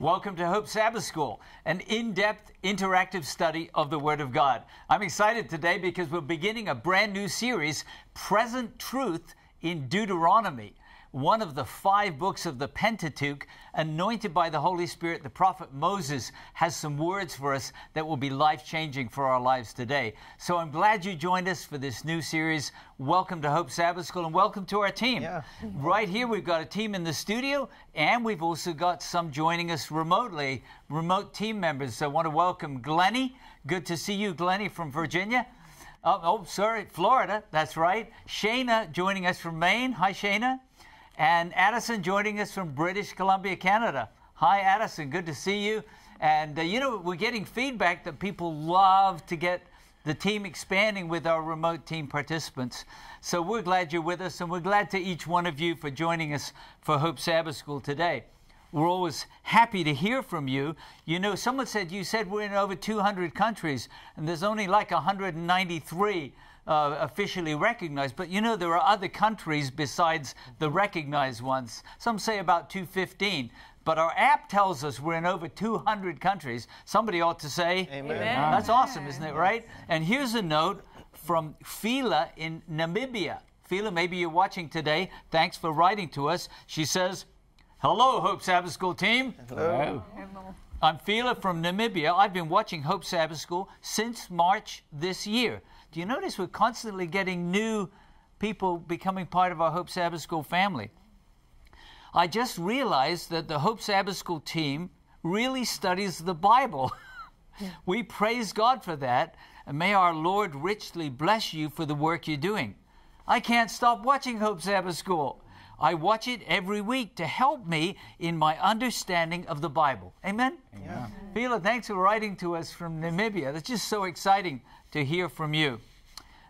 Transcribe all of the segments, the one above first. Welcome to Hope Sabbath School, an in-depth, interactive study of the Word of God. I'm excited today because we're beginning a brand new series, Present Truth in Deuteronomy, one of the 5 books of the Pentateuch, anointed by the Holy Spirit. The prophet Moses has some words for us that will be life-changing for our lives today. So I'm glad you joined us for this new series. Welcome to Hope Sabbath School, and welcome to our team. Yeah. Right here, we've got a team in the studio, and we've also got some joining us remotely, remote team members. So I want to welcome Glennie. Good to see you, Glennie, from Virginia. Florida, that's right. Shayna joining us from Maine. Hi, Shayna. And Addison joining us from British Columbia, Canada. Hi, Addison. Good to see you. And, you know, we're getting feedback that people love to get the team expanding with our remote team participants. So we're glad you're with us, and we're glad to each one of you for joining us for Hope Sabbath School today. We're always happy to hear from you. You know, someone said, you said we're in over 200 countries, and there's only like 193 officially recognized. But you know, there are other countries besides the recognized ones. Some say about 215. But our app tells us we're in over 200 countries. Somebody ought to say, Amen. That's awesome, isn't it, right? And here's a note from Phila in Namibia. Phila, maybe you're watching today. Thanks for writing to us. She says, hello, Hope Sabbath School team. Hello. Hello. I'm Phila from Namibia. I've been watching Hope Sabbath School since March this year. Do you notice we're constantly getting new people becoming part of our Hope Sabbath School family? I just realized that the Hope Sabbath School team really studies the Bible. We praise God for that, and may our Lord richly bless you for the work you're doing. I can't stop watching Hope Sabbath School. I watch it every week to help me in my understanding of the Bible. Amen? Amen. Phila, thanks for writing to us from Namibia. That's just so exciting to hear from you.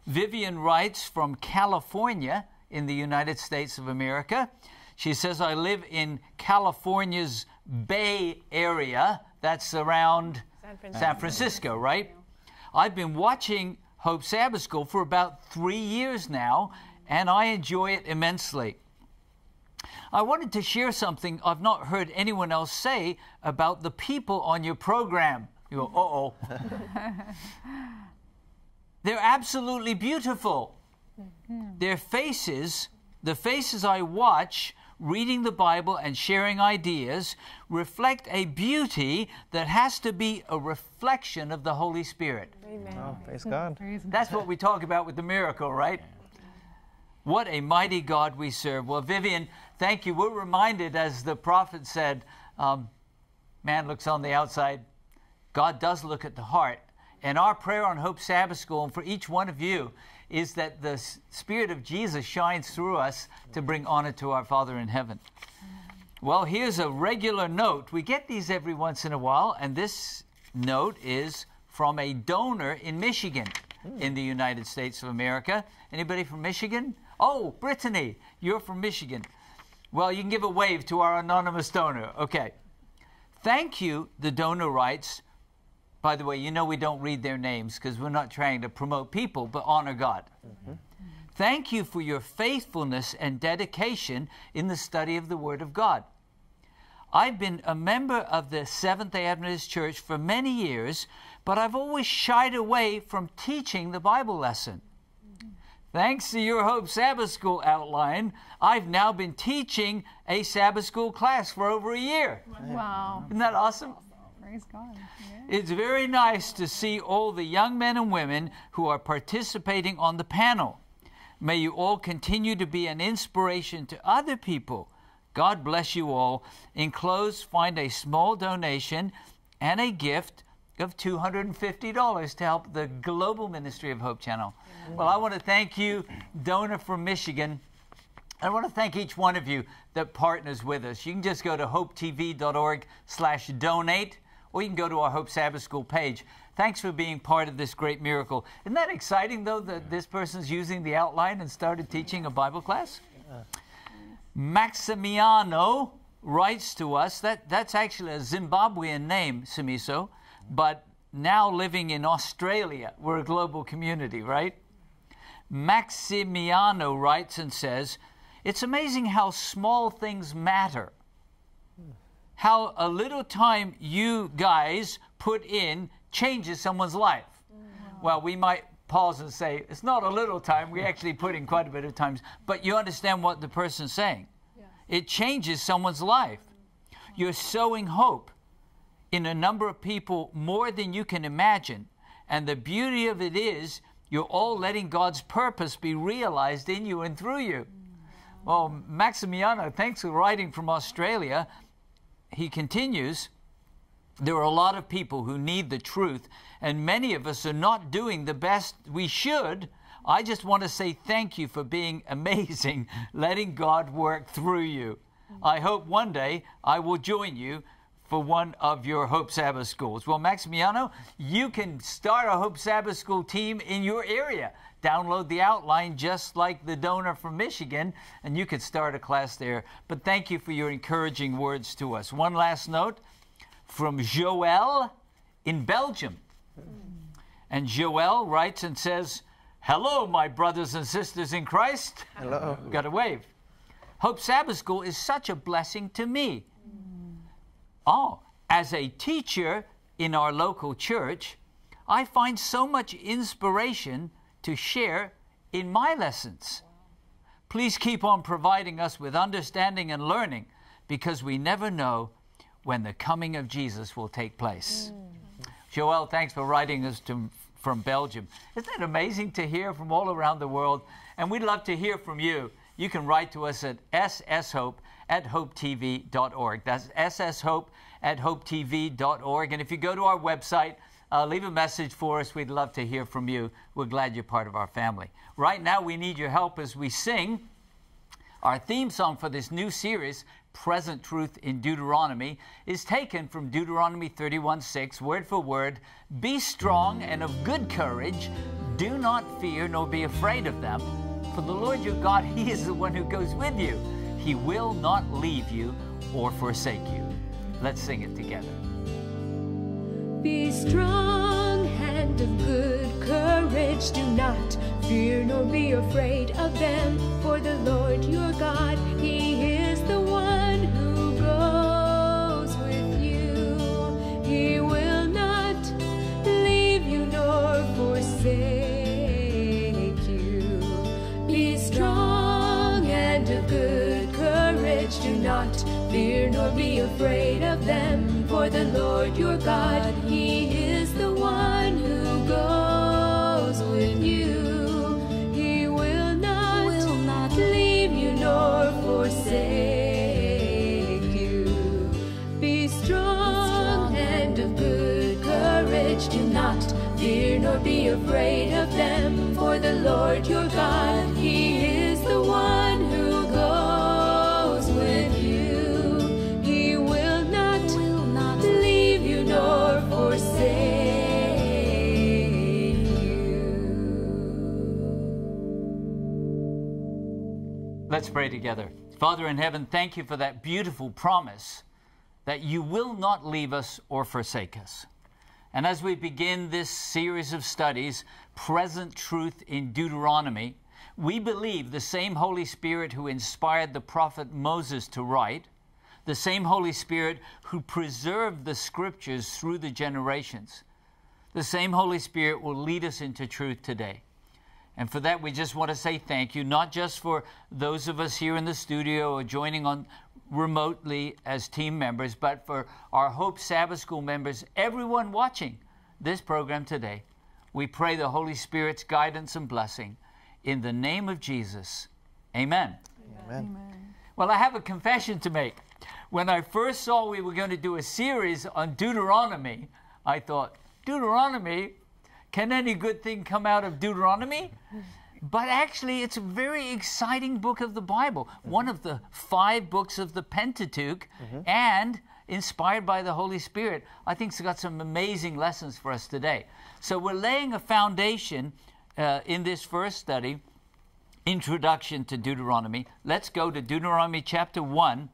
Vivian writes from California in the United States of America. She says, I live in California's Bay Area. That's around San Francisco, right? I've been watching Hope Sabbath School for about 3 years now, and I enjoy it immensely. I wanted to share something I've not heard anyone else say about the people on your program. You go, uh-oh. They're absolutely beautiful. Their faces, the faces I watch, reading the Bible and sharing ideas, reflect a beauty that has to be a reflection of the Holy Spirit. Amen. Oh, praise God. That's what we talk about with the miracle, right? What a mighty God we serve. Well, Vivian, thank you. We're reminded, as the prophet said, man looks on the outside. God does look at the heart. And our prayer on Hope Sabbath School, and for each one of you, is that the Spirit of Jesus shines through us to bring honor to our Father in heaven. Well, here's a regular note. We get these every once in a while, and this note is from a donor in Michigan, in the United States of America. Anybody from Michigan? Oh, Brittany, you're from Michigan. Well, you can give a wave to our anonymous donor. Okay. Thank you, the donor writes. By the way, you know we don't read their names because we're not trying to promote people, but honor God. Thank you for your faithfulness and dedication in the study of the Word of God. I've been a member of the Seventh-day Adventist Church for many years, but I've always shied away from teaching the Bible lesson. Thanks to your Hope Sabbath School outline, I've now been teaching a Sabbath School class for over a year. Wow. Isn't that awesome? Praise God. Yeah. It's very nice to see all the young men and women who are participating on the panel. May you all continue to be an inspiration to other people. God bless you all. Enclosed, find a small donation and a gift of $250 to help the global ministry of Hope Channel. Well, I want to thank you, donor from Michigan. I want to thank each one of you that partners with us. You can just go to hopetv.org/donate, or you can go to our Hope Sabbath School page. Thanks for being part of this great miracle. Isn't that exciting, though, that this person's using the outline and started teaching a Bible class? Maximiano writes to us. That's actually a Zimbabwean name, Simiso, but now living in Australia. We're a global community, right? Maximiano writes and says, it's amazing how small things matter. how a little time you guys put in changes someone's life. Wow. Well, we might pause and say, it's not a little time. We actually put in quite a bit of time. But you understand what the person's saying. Yeah. It changes someone's life. Wow. You're sowing hope in a number of people more than you can imagine. And the beauty of it is you're all letting God's purpose be realized in you and through you. Wow. Well, Maximiano, thanks for writing from Australia. He continues, there are a lot of people who need the truth, and many of us are not doing the best we should. I just want to say thank you for being amazing, letting God work through you. I hope one day I will join you for one of your Hope Sabbath schools. Well, Maximiano, you can start a Hope Sabbath school team in your area. Download the outline just like the donor from Michigan, and you could start a class there. But thank you for your encouraging words to us. One last note from Joel in Belgium. And Joel writes and says, hello, my brothers and sisters in Christ. Hello. Got a wave. Hope Sabbath School is such a blessing to me. Oh, as a teacher in our local church, I find so much inspiration to share in my lessons. Please keep on providing us with understanding and learning, because we never know when the coming of Jesus will take place. Joel, thanks for writing us from Belgium. Isn't it amazing to hear from all around the world? And we'd love to hear from you. You can write to us at sshope@hopetv.org. That's sshope@hopetv.org. And if you go to our website, leave a message for us. We'd love to hear from you. We're glad you're part of our family. Right now, we need your help as we sing our theme song for this new series, Present Truth in Deuteronomy, is taken from Deuteronomy 31:6, word for word. Be strong and of good courage. Do not fear nor be afraid of them. For the Lord your God, He is the one who goes with you. He will not leave you or forsake you. Let's sing it together. Be strong and of good courage, do not fear nor be afraid of them, for the Lord your God, He is the one who goes with you. He will not leave you nor forsake you. Be strong and of good courage, do not fear nor be afraid of them, for the Lord your God, He is the one who goes with you. He will not leave you nor forsake you. Be strong and of good courage. Do not fear nor be afraid of them, for the Lord your God, He is the one who goes with you. Let's pray together. Father in heaven, thank you for that beautiful promise that you will not leave us or forsake us. And as we begin this series of studies, Present Truth in Deuteronomy, we believe the same Holy Spirit who inspired the prophet Moses to write, the same Holy Spirit who preserved the Scriptures through the generations, the same Holy Spirit will lead us into truth today. And for that, we just want to say thank you, not just for those of us here in the studio or joining on remotely as team members, but for our Hope Sabbath School members, everyone watching this program today. We pray the Holy Spirit's guidance and blessing in the name of Jesus. Amen. Amen. Amen. Well, I have a confession to make. When I first saw we were going to do a series on Deuteronomy, I thought, Deuteronomy? Can any good thing come out of Deuteronomy? But actually, it's a very exciting book of the Bible, one of the 5 books of the Pentateuch, and inspired by the Holy Spirit. I think it's got some amazing lessons for us today. So we're laying a foundation in this first study, Introduction to Deuteronomy. Let's go to Deuteronomy chapter 1,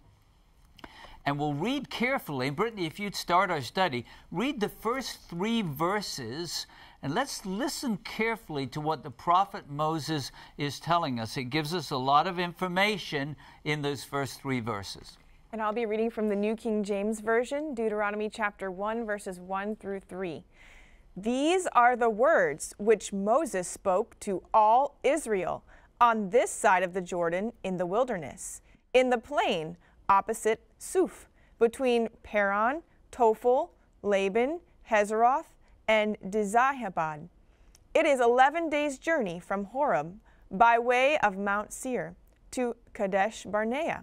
and we'll read carefully. Brittany, if you'd start our study, read the first 3 verses, and let's listen carefully to what the prophet Moses is telling us. It gives us a lot of information in those first 3 verses. And I'll be reading from the New King James Version, Deuteronomy chapter 1, verses 1 through 3. These are the words which Moses spoke to all Israel on this side of the Jordan in the wilderness, in the plain opposite Suf, between Paran, Tophel, Laban, Hazeroth, and Dizahebad. It is 11 days' journey from Horeb by way of Mount Seir to Kadesh Barnea.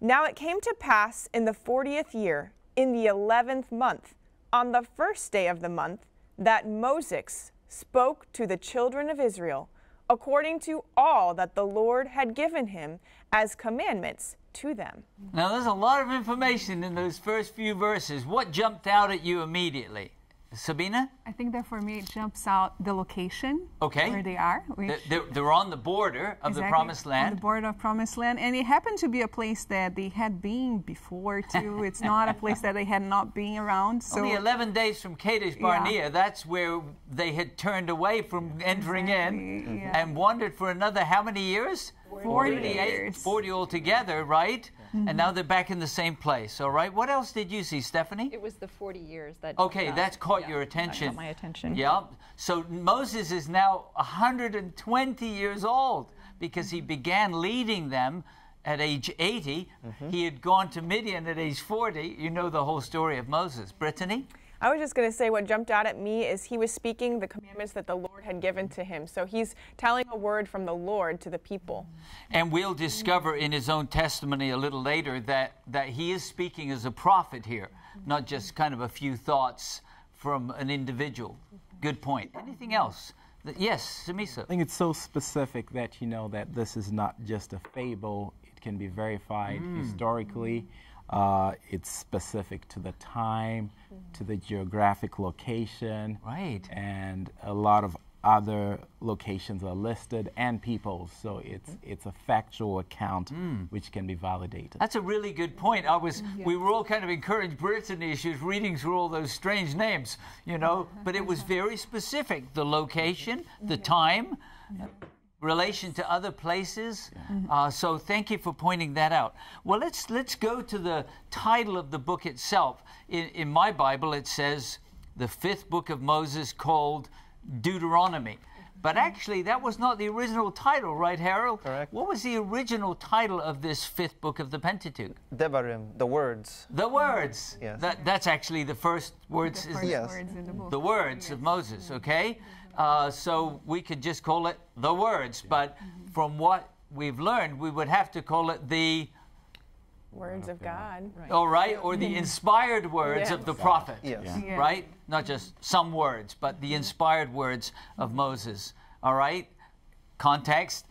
Now it came to pass in the 40th year, in the 11th month, on the first day of the month, that Moses spoke to the children of Israel, according to all that the Lord had given him as commandments to them. Now there's a lot of information in those first few verses. What jumped out at you immediately? Sabina? I think that for me it jumps out the location, okay, where they are. They're on the border of the Promised Land. On the border of Promised Land, and it happened to be a place that they had been before too. It's not a place that they had not been around. So only 11 days from Kadesh Barnea, yeah, that's where they had turned away from entering, exactly, in, yeah, and wandered for another how many years? 40 altogether, right? Mm-hmm. And now they're back in the same place, all right? What else did you see, Stephanie? It was the 40 years that... Okay, that's caught your attention. That caught my attention. Yeah, so Moses is now 120 years old because he began leading them at age 80. Mm-hmm. He had gone to Midian at age 40. You know the whole story of Moses. Brittany? I was just going to say what jumped out at me is he was speaking the commandments that the Lord had given to him. So he's telling a word from the Lord to the people. And we'll discover in his own testimony a little later that he is speaking as a prophet here, not just kind of a few thoughts from an individual. Good point. Anything else? Yes, Samisa. I think it's so specific that you know that this is not just a fable. It can be verified historically. It's specific to the time, to the geographic location, right, and a lot of other locations are listed and people, so it's a factual account which can be validated. That's a really good point. We were all kind of encouraged. Brittany, she was reading through all those strange names, you know, but it was very specific: the location, the time, relation to other places. So thank you for pointing that out. Well, let's go to the title of the book itself. In my Bible, it says the fifth book of Moses, called Deuteronomy. But actually, that was not the original title, right, Harold? Correct. What was the original title of this fifth book of the Pentateuch? Devarim, the words. The words. Yes. That's actually the first words. The first words in the book. The words of Moses, okay? So we could just call it the words, but from what we've learned, we would have to call it the words of God, right? All right, or the inspired words of the prophet, right? Not just some words, but the inspired words of Moses, all right? Context,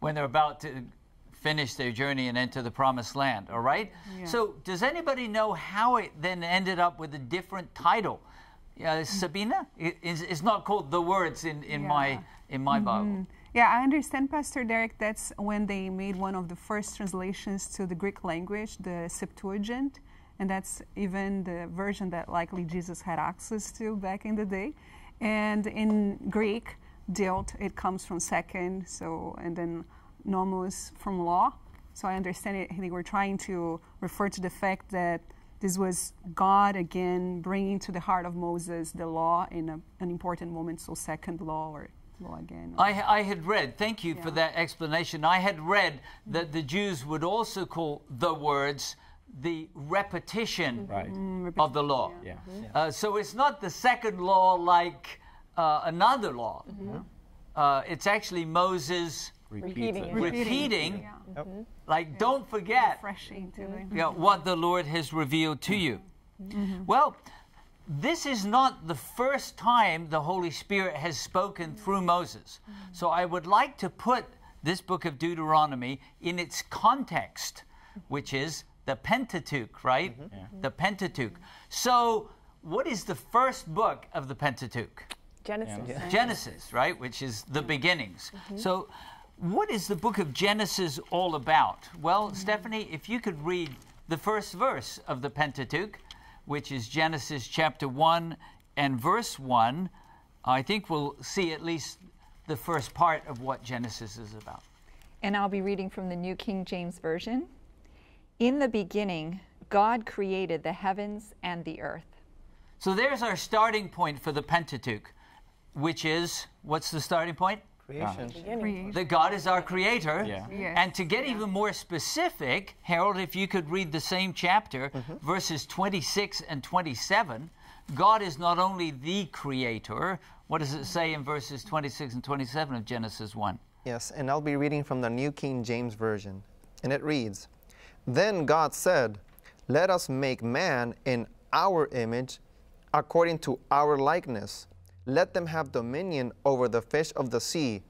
when they're about to finish their journey and enter the Promised Land, all right? So does anybody know how it then ended up with a different title? Sabina, it's not called the words in my Bible. Yeah, I understand, Pastor Derek, that's when they made one of the first translations to the Greek language, the Septuagint, and that's even the version that likely Jesus had access to back in the day. And in Greek, dealt, it comes from second, so, and then nomos from law. So I understand it, they were trying to refer to the fact that this was God, again, bringing to the heart of Moses the law in an important moment, so second law or law again. I had read, thank you for that explanation, I had read that the Jews would also call the words the repetition of the law. So it's not the second law like another law. It's actually Moses repeating like, don't forget what the Lord has revealed to you. Well, this is not the first time the Holy Spirit has spoken through Moses. So I would like to put this book of Deuteronomy in its context, which is the Pentateuch, right? The Pentateuch. So what is the first book of the Pentateuch? Genesis. Genesis, right? Which is the beginnings. So what is the book of Genesis all about? Well, Stephanie, if you could read the first verse of the Pentateuch, which is Genesis chapter 1 and verse 1, I think we'll see at least the first part of what Genesis is about. And I'll be reading from the New King James Version. In the beginning, God created the heavens and the earth. So there's our starting point for the Pentateuch, which is, what's the starting point? Creation. Creation. That God is our creator. Yeah. Yes. And to get even more specific, Harold, if you could read the same chapter, verses 26 and 27, God is not only the creator. What does it say in verses 26 and 27 of Genesis 1? Yes, and I'll be reading from the New King James Version. And it reads, "Then God said, let us make man in our image, according to our likeness. Let them have dominion over the fish of the sea,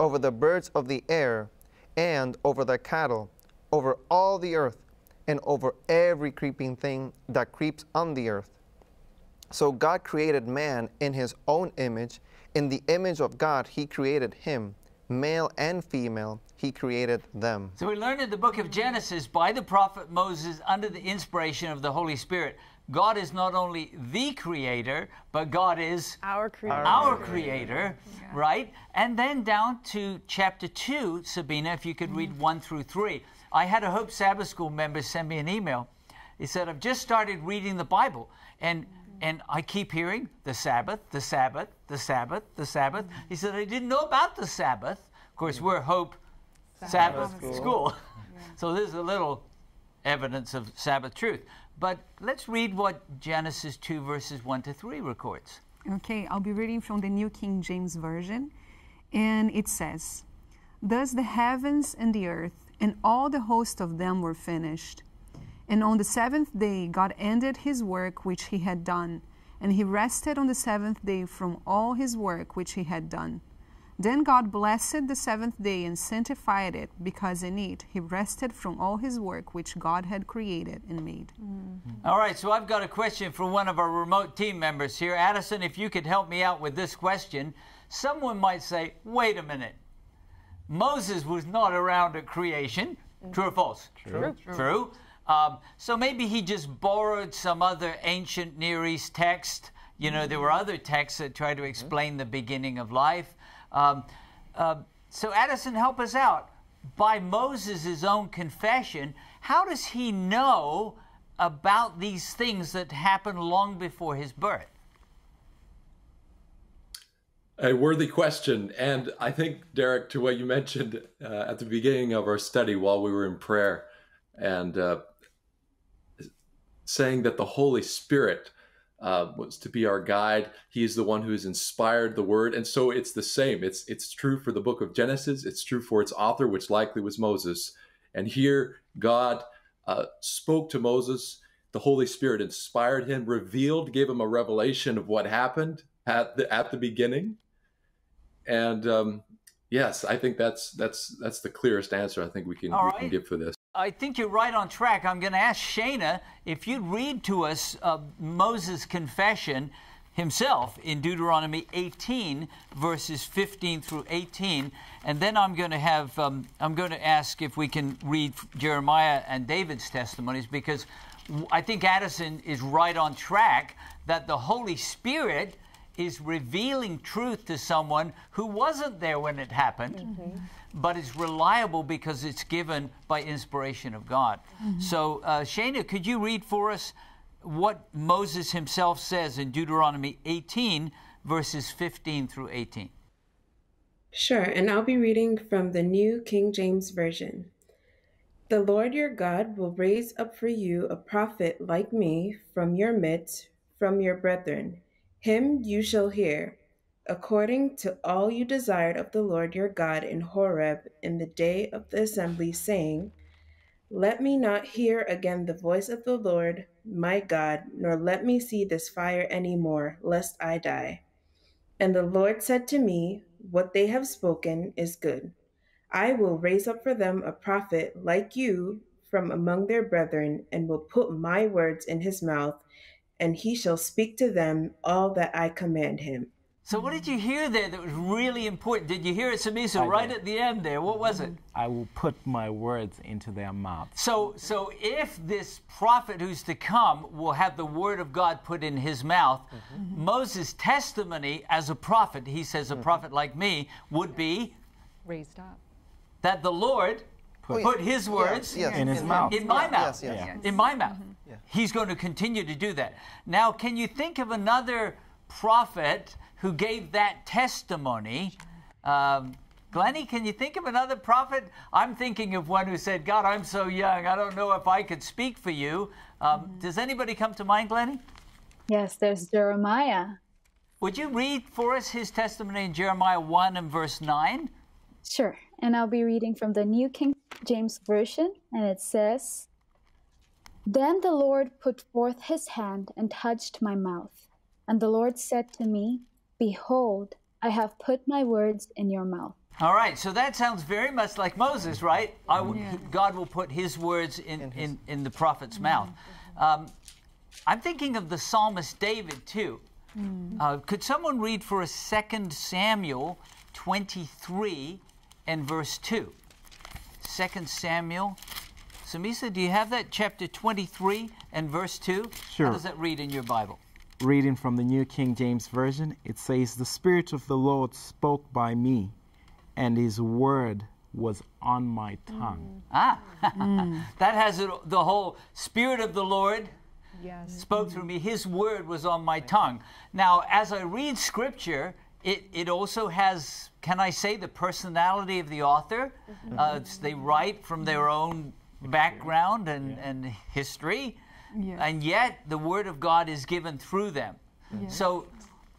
over the birds of the air, and over the cattle, over all the earth, and over every creeping thing that creeps on the earth." So God created man in his own image. In the image of God, he created him. Male and female, he created them. So we learned in the book of Genesis, by the prophet Moses, under the inspiration of the Holy Spirit, God is not only the creator, but God is our creator, yeah. Right? And then down to chapter 2, Sabina, if you could read 1 through 3. I had a Hope Sabbath School member send me an email. He said, I've just started reading the Bible, and I keep hearing the Sabbath, the Sabbath, the Sabbath, the Sabbath. He said, I didn't know about the Sabbath. Of course, we're Hope Sabbath School. Yeah. So there's a little evidence of Sabbath truth. But let's read what Genesis 2, verses 1 to 3 records. Okay, I'll be reading from the New King James Version. And it says, "Thus the heavens and the earth and all the host of them were finished. And on the seventh day God ended his work which he had done, and he rested on the seventh day from all his work which he had done. Then God blessed the seventh day and sanctified it, because in it he rested from all his work which God had created and made." All right, so I've got a question for one of our remote team members here. Addison, if you could help me out with this question. Someone might say, wait a minute, Moses was not around at creation. True or false? True. True. True. So maybe he just borrowed some other ancient Near East text. You know, there were other texts that try to explain the beginning of life. So Addison, help us out. By Moses' own confession, how does he know about these things that happened long before his birth? A worthy question. And I think, Derek, to what you mentioned at the beginning of our study while we were in prayer, and saying that the Holy Spirit was to be our guide. He is the one who has inspired the word. And so it's the same. It's true for the book of Genesis. It's true for its author, which likely was Moses. And here God spoke to Moses. The Holy Spirit inspired him, revealed, gave him a revelation of what happened at the beginning. And yes, I think that's the clearest answer I think we can give for this. I think you're right on track. I'm going to ask Shayna if you'd read to us Moses' confession himself in Deuteronomy 18, verses 15 through 18, and then I'm going to have I'm going to ask if we can read Jeremiah and David's testimonies, because I think Addison is right on track that the Holy Spirit is revealing truth to someone who wasn't there when it happened, but it's reliable because it's given by inspiration of God. So Shayna, could you read for us what Moses himself says in Deuteronomy 18, verses 15 through 18? Sure, and I'll be reading from the New King James Version. "The Lord your God will raise up for you a prophet like me from your midst, from your brethren. Him you shall hear, according to all you desired of the Lord your God in Horeb in the day of the assembly, saying, let me not hear again the voice of the Lord my God, nor let me see this fire any more, lest I die. And the Lord said to me, what they have spoken is good. I will raise up for them a prophet like you from among their brethren, and will put my words in his mouth, and he shall speak to them all that I command him." So what did you hear there that was really important? Did you hear it, Simiso, right at the end there? What was it? I will put my words into their mouth. So if this prophet who's to come will have the word of God put in his mouth, Moses' testimony as a prophet, he says a prophet like me, would be raised up. That the Lord put his words in his mouth. In my mouth. In my mouth. He's going to continue to do that. Now, can you think of another prophet who gave that testimony? Glennie, can you think of another prophet? I'm thinking of one who said, God, I'm so young, I don't know if I could speak for you. Does anybody come to mind, Glennie? Yes, there's Jeremiah. Would you read for us his testimony in Jeremiah 1 and verse 9? Sure, and I'll be reading from the New King James Version, and it says, Then the Lord put forth his hand and touched my mouth. And the Lord said to me, Behold, I have put my words in your mouth. All right, so that sounds very much like Moses, right? God will put his words in the prophet's mouth. I'm thinking of the psalmist David, too. Could someone read for us 2 Samuel 23 and verse 2? 2 Samuel. Samisa, do you have that? Chapter 23 and verse 2? Sure. How does that read in your Bible? Reading from the New King James Version, it says, The Spirit of the Lord spoke by me, and his word was on my tongue. That has it, the whole Spirit of the Lord spoke through me. His word was on my tongue. Now, as I read Scripture, it also has, can I say, the personality of the author. They write from their own background and history. And yet the Word of God is given through them. So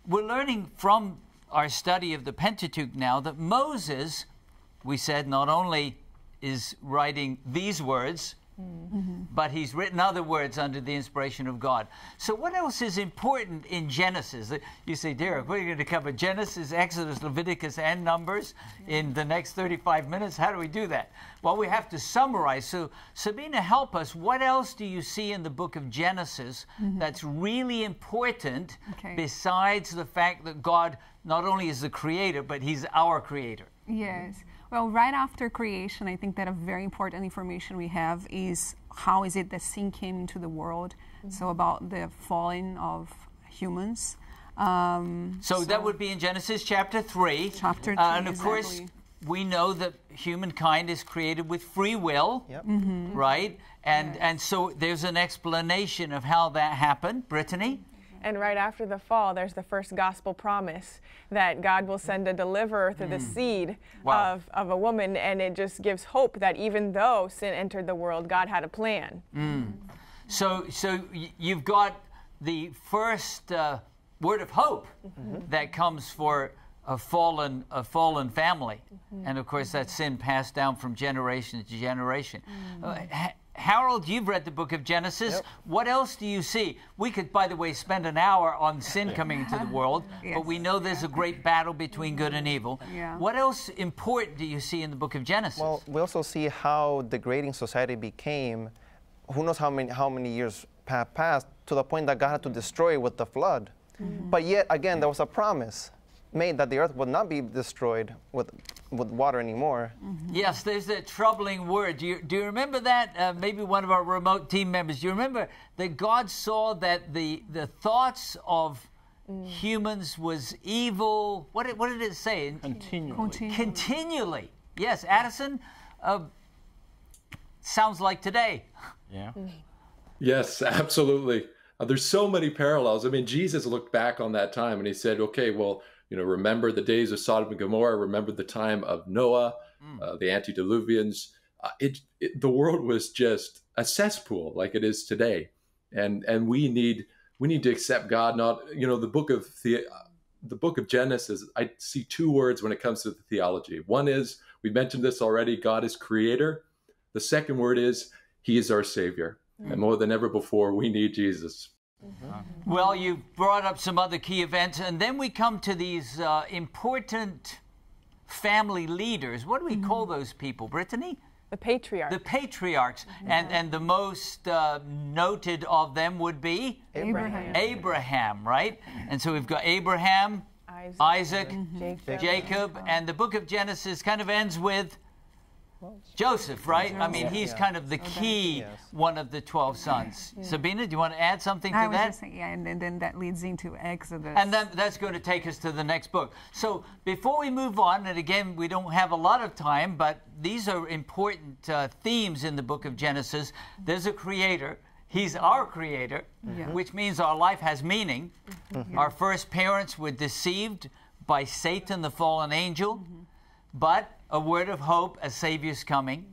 we're learning from our study of the Pentateuch now that Moses, we said, not only is writing these words, but he's written other words under the inspiration of God. So what else is important in Genesis? You say, Derek, we're going to cover Genesis, Exodus, Leviticus, and Numbers in the next 35 minutes. How do we do that? Well, we have to summarize. So, Sabina, help us. What else do you see in the book of Genesis that's really important besides the fact that God not only is the creator, but he's our creator? Yes. Well, right after creation, I think that a very important information we have is how is it that sin came into the world? So about the falling of humans. So that would be in Genesis chapter 3. Chapter 3, and of course, we know that humankind is created with free will, right? And so there's an explanation of how that happened. Brittany? And right after the fall, there's the first gospel promise that God will send a deliverer through the seed of a woman. And it just gives hope that even though sin entered the world, God had a plan. So you've got the first word of hope that comes for a fallen family. And of course, that sin passed down from generation to generation. Harold, you've read the book of Genesis. What else do you see? We could, by the way, spend an hour on sin coming into the world, but we know there's a great battle between good and evil. What else important do you see in the book of Genesis? Well, we also see how degrading society became. Who knows how many years passed, to the point that God had to destroy it with the flood. But yet again, there was a promise made that the earth would not be destroyed with water anymore. Yes, there's that troubling word. Do you remember that? Maybe one of our remote team members. Do you remember that God saw that the thoughts of humans was evil? What did it say? Continually. Yes, Addison, sounds like today. Yes, absolutely. There's so many parallels. I mean, Jesus looked back on that time and he said, okay, well, you know, remember the days of Sodom and Gomorrah, remember the time of Noah, the antediluvians. The world was just a cesspool like it is today. And we need to accept God, not, you know, the book of Genesis. I see two words when it comes to the theology. One is, we mentioned this already, God is creator. The second word is, he is our savior. And more than ever before, we need Jesus. Well, you brought up some other key events, and then we come to these important family leaders. What do we call those people, Brittany? The patriarchs. The patriarchs. And the most noted of them would be? Abraham. Abraham, right? And so we've got Abraham, Isaac, Jacob, and the book of Genesis kind of ends with Joseph, right? I mean, he's kind of the key one of the 12 sons. Yeah. Sabina, do you want to add something to that? Just saying, and then that leads into Exodus. And then that's going to take us to the next book. So before we move on, and again, we don't have a lot of time, but these are important themes in the book of Genesis. There's a creator. He's our creator, which means our life has meaning. Our first parents were deceived by Satan, the fallen angel, but a word of hope, a Savior's coming.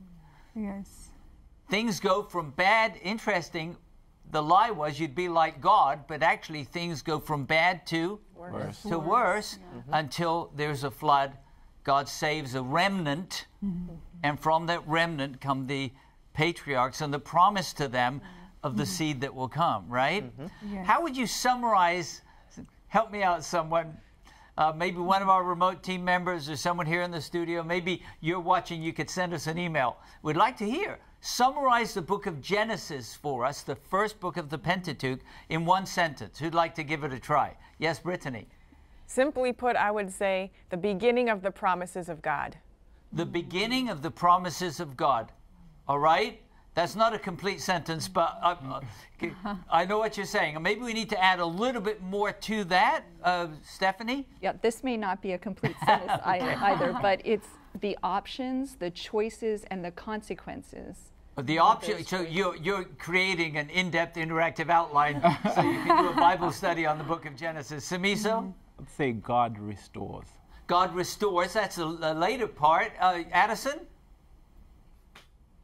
Yes. Things go from bad, interesting, the lie was you'd be like God, but actually things go from bad to worse, until there's a flood. God saves a remnant, and from that remnant come the patriarchs and the promise to them of the seed that will come, right? How would you summarize, help me out someone, maybe one of our remote team members or someone here in the studio, maybe you're watching, you could send us an email. We'd like to hear. Summarize the book of Genesis for us, the first book of the Pentateuch, in one sentence. Who'd like to give it a try? Yes, Brittany. Simply put, I would say the beginning of the promises of God. The beginning of the promises of God. All right? That's not a complete sentence, but I know what you're saying. Maybe we need to add a little bit more to that, Stephanie? Yeah, this may not be a complete sentence either, but it's the options, the choices, and the consequences. The option, so you're creating an in-depth interactive outline so you can do a Bible study on the book of Genesis. Simiso? I'd say God restores. God restores, that's a later part. Addison?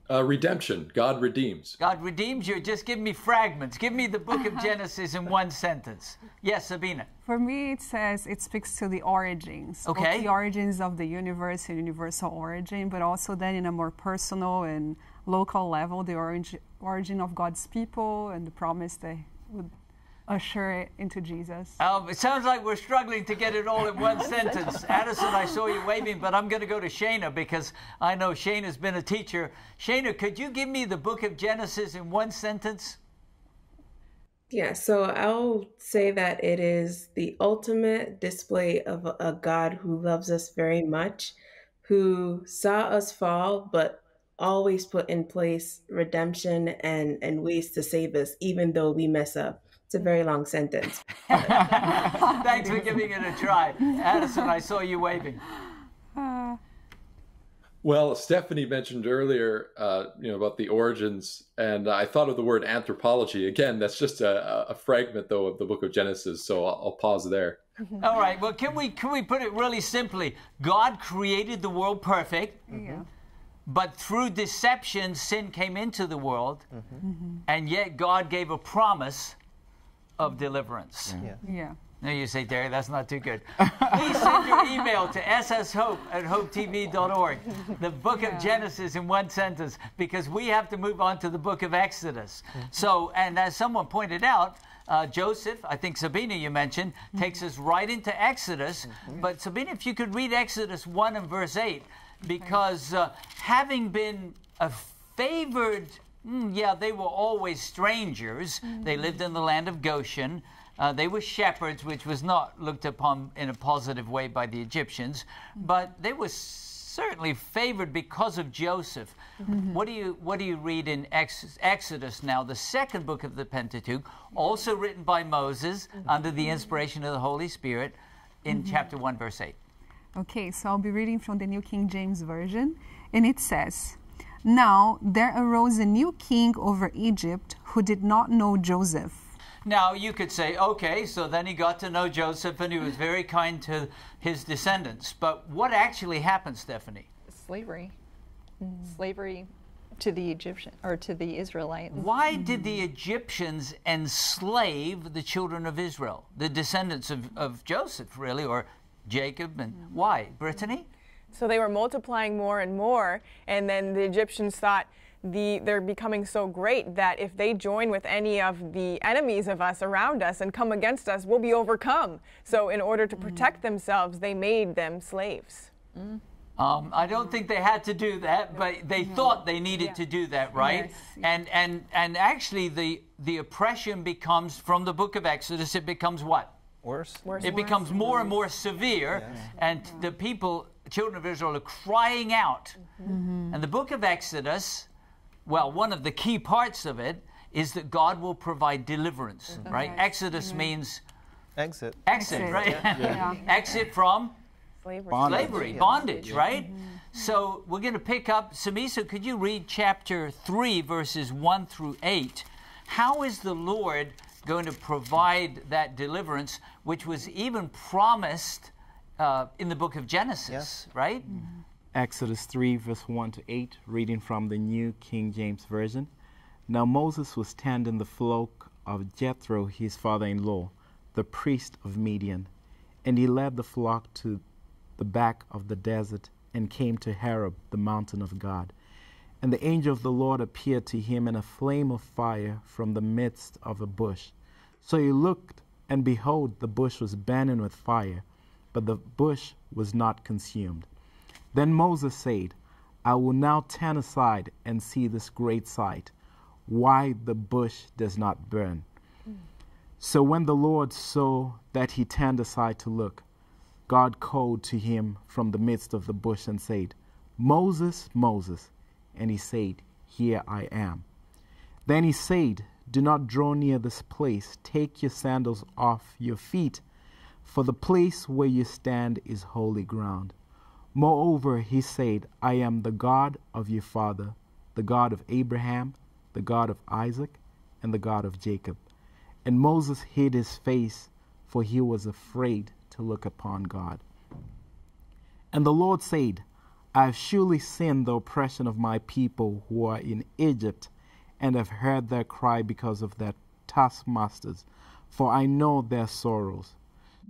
Redemption. God redeems. God redeems. You're just giving me fragments. Give me the book of Genesis in one sentence. Yes, Sabina. For me, it says it speaks to the origins. Okay. The origins of the universe and universal origin, but also then in a more personal and local level, the origin of God's people and the promise they would usher it into Jesus. It sounds like we're struggling to get it all in one sentence. Addison, I saw you waving, but I'm going to go to Shayna because I know Shayna's been a teacher. Shayna, could you give me the book of Genesis in one sentence? Yeah, so I'll say that it is the ultimate display of a God who loves us very much, who saw us fall, but always put in place redemption and ways to save us, even though we mess up. It's a very long sentence. Thanks for giving it a try. Addison, I saw you waving. Well, Stephanie mentioned earlier, you know, about the origins, and I thought of the word anthropology. Again, that's just a fragment, though, of the book of Genesis, so I'll pause there. All right. Well, can we put it really simply? God created the world perfect. Yeah. But through deception, sin came into the world, and yet God gave a promise of deliverance. No, you say, Derek, that's not too good. Please send your email to sshope@hopetv.org. The book of Genesis in one sentence, because we have to move on to the book of Exodus. So, and as someone pointed out, Joseph, I think Sabina you mentioned, takes us right into Exodus. But Sabina, if you could read Exodus 1 and verse 8, because having been a favored, they were always strangers. They lived in the land of Goshen. They were shepherds, which was not looked upon in a positive way by the Egyptians, but they were certainly favored because of Joseph. What do you read in Exodus now, the second book of the Pentateuch, also written by Moses under the inspiration of the Holy Spirit in chapter 1, verse 8? Okay, so I'll be reading from the New King James Version, and it says, "Now there arose a new king over Egypt who did not know Joseph." Now you could say, okay, so then he got to know Joseph and he was very kind to his descendants. But what actually happened, Stephanie? Slavery. Slavery to the Egyptians, or to the Israelites. Why did the Egyptians enslave the children of Israel, the descendants of Joseph, really, or Jacob, and why? Brittany? So they were multiplying more and more, and then the Egyptians thought they're becoming so great that if they join with any of the enemies of us around us and come against us, we'll be overcome. So in order to protect themselves, they made them slaves. I don't think they had to do that, but they thought they needed to do that, right? Yes. And actually the oppression becomes, from the book of Exodus, it becomes what? Worse. It becomes more and more severe, and the people the children of Israel are crying out. Mm-hmm. And the book of Exodus, well, one of the key parts of it is that God will provide deliverance, mm-hmm. right? Exodus mm-hmm. means... Exit. Exit, right? Yeah. Yeah. Exit from... Slavery, bondage, right? Mm-hmm. So we're going to pick up, Samisa, could you read chapter 3, verses 1 through 8? How is the Lord going to provide that deliverance, which was even promised in the book of Genesis, yes. right? Mm-hmm. Exodus 3, verse 1 to 8, reading from the New King James Version. Now Moses was tending the flock of Jethro, his father-in-law, the priest of Midian, and he led the flock to the back of the desert and came to Horeb, the mountain of God. And the angel of the Lord appeared to him in a flame of fire from the midst of a bush. So he looked, and behold, the bush was burning with fire, but the bush was not consumed. Then Moses said, I will now turn aside and see this great sight, why the bush does not burn. So when the Lord saw that he turned aside to look, God called to him from the midst of the bush and said, Moses, Moses. And he said, Here I am. Then he said, Do not draw near this place. Take your sandals off your feet, for the place where you stand is holy ground. Moreover, he said, I am the God of your father, the God of Abraham, the God of Isaac, and the God of Jacob. And Moses hid his face, for he was afraid to look upon God. And the Lord said, I have surely seen the oppression of my people who are in Egypt, and have heard their cry because of their taskmasters, for I know their sorrows.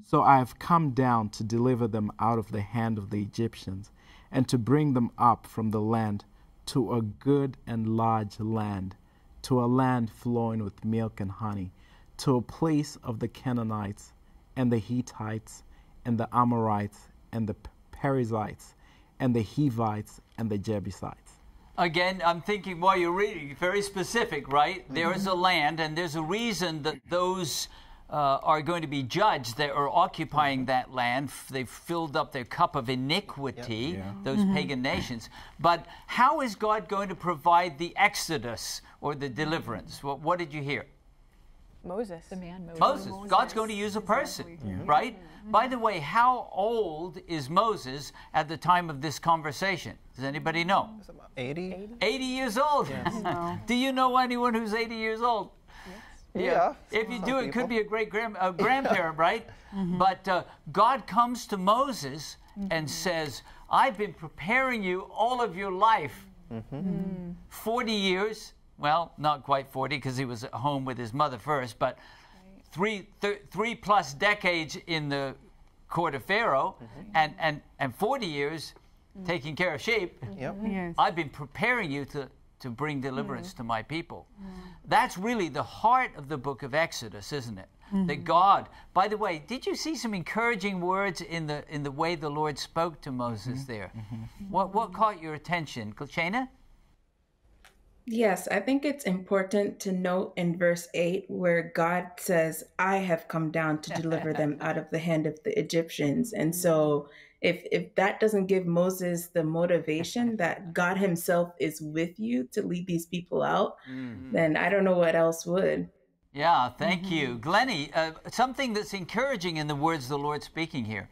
So I have come down to deliver them out of the hand of the Egyptians, and to bring them up from the land to a good and large land, to a land flowing with milk and honey, to a place of the Canaanites, and the Hittites, and the Amorites, and the Perizzites, and the Hivites, and the Jebusites. Again, I'm thinking while you're reading, very specific, right? Mm-hmm. There is a land, and there's a reason that those are going to be judged that are occupying mm-hmm. that land. They've filled up their cup of iniquity, yep. yeah. those mm-hmm. pagan nations. But how is God going to provide the exodus or the deliverance? Well, what did you hear? Moses. The man Moses. Moses. God's going to use a person, exactly. yeah. right? Mm-hmm. By the way, how old is Moses at the time of this conversation? Does anybody know? 80. 80 years old. Yes. No. Do you know anyone who's 80 years old? Yes. Yeah. yeah. If you do, it could be a great grandparent, right? Mm-hmm. But God comes to Moses mm-hmm. and says, I've been preparing you all of your life. Mm-hmm. Mm-hmm. 40 years. Well, not quite 40 because he was at home with his mother first, but three plus decades in the court of Pharaoh mm-hmm. and 40 years mm-hmm. taking care of sheep. Yep. Yes. I've been preparing you to bring deliverance mm-hmm. to my people. Mm-hmm. That's really the heart of the book of Exodus, isn't it? Mm-hmm. That God, by the way, did you see some encouraging words in the way the Lord spoke to Moses mm-hmm. there? Mm-hmm. What caught your attention, Shayna? Yes, I think it's important to note in verse 8 where God says, I have come down to deliver them out of the hand of the Egyptians. And so if that doesn't give Moses the motivation that God himself is with you to lead these people out, mm-hmm. then I don't know what else would. Yeah, thank mm-hmm. you. Glennie, something that's encouraging in the words of the Lord speaking here.